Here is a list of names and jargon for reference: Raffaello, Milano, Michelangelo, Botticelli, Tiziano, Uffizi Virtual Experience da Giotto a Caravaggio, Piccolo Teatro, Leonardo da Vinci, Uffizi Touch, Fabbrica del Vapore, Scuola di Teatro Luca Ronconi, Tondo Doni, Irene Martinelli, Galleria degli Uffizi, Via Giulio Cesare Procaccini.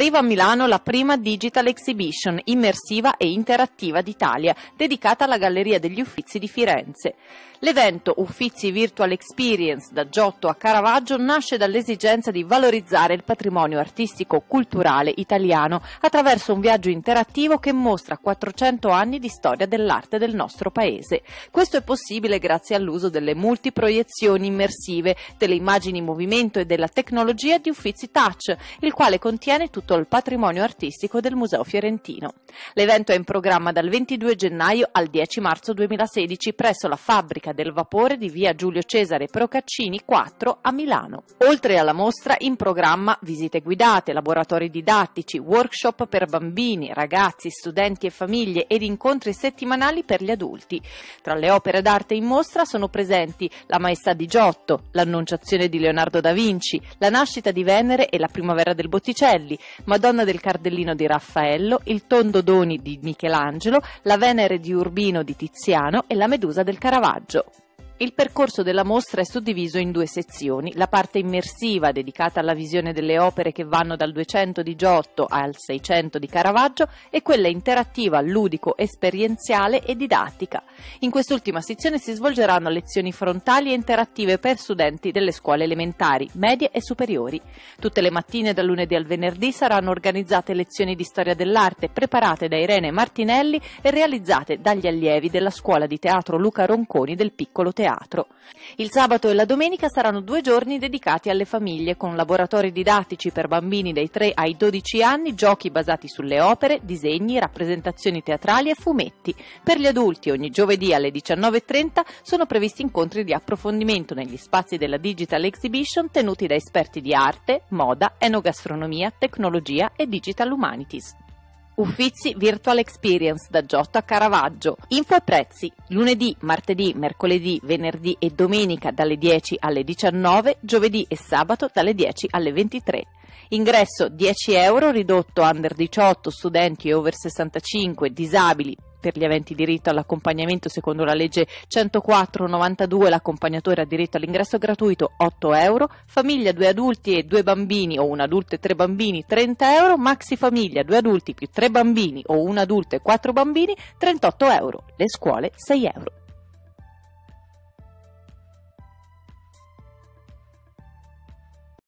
Arriva a Milano la prima digital exhibition immersiva e interattiva d'Italia, dedicata alla Galleria degli Uffizi di Firenze. L'evento Uffizi Virtual Experience da Giotto a Caravaggio nasce dall'esigenza di valorizzare il patrimonio artistico-culturale italiano attraverso un viaggio interattivo che mostra 400 anni di storia dell'arte del nostro paese. Questo è possibile grazie all'uso delle multiproiezioni immersive, delle immagini in movimento e della tecnologia di Uffizi Touch, il quale contiene tutto il patrimonio artistico del Museo Fiorentino. L'evento è in programma dal 22 gennaio al 10 marzo 2016 presso la Fabbrica del Vapore di Via Giulio Cesare Procaccini 4 a Milano. Oltre alla mostra, in programma visite guidate, laboratori didattici, workshop per bambini, ragazzi, studenti e famiglie ed incontri settimanali per gli adulti. Tra le opere d'arte in mostra sono presenti La Maestà di Giotto, L'Annunciazione di Leonardo da Vinci, La Nascita di Venere e la Primavera del Botticelli, Madonna del Cardellino di Raffaello, Il Tondo Doni di Michelangelo, La Venere di Urbino di Tiziano e La Medusa del Caravaggio. Il percorso della mostra è suddiviso in due sezioni, la parte immersiva dedicata alla visione delle opere che vanno dal 200 di Giotto al 600 di Caravaggio e quella interattiva, ludico, esperienziale e didattica. In quest'ultima sezione si svolgeranno lezioni frontali e interattive per studenti delle scuole elementari, medie e superiori. Tutte le mattine dal lunedì al venerdì saranno organizzate lezioni di storia dell'arte preparate da Irene Martinelli e realizzate dagli allievi della Scuola di Teatro Luca Ronconi del Piccolo Teatro. Il sabato e la domenica saranno 2 giorni dedicati alle famiglie con laboratori didattici per bambini dai 3 ai 12 anni, giochi basati sulle opere, disegni, rappresentazioni teatrali e fumetti. Per gli adulti ogni giovedì alle 19:30 sono previsti incontri di approfondimento negli spazi della Digital Exhibition tenuti da esperti di arte, moda, enogastronomia, tecnologia e Digital Humanities. Uffizi Virtual Experience da Giotto a Caravaggio. Info e prezzi: lunedì, martedì, mercoledì, venerdì e domenica dalle 10 alle 19, giovedì e sabato dalle 10 alle 23. Ingresso €10 ridotto under 18, studenti e over 65, disabili. Per gli aventi diritto all'accompagnamento secondo la legge 104/92 l'accompagnatore ha diritto all'ingresso gratuito €8, famiglia 2 adulti e 2 bambini o 1 adulto e 3 bambini €30, maxi famiglia 2 adulti più 3 bambini o 1 adulto e 4 bambini €38, le scuole €6.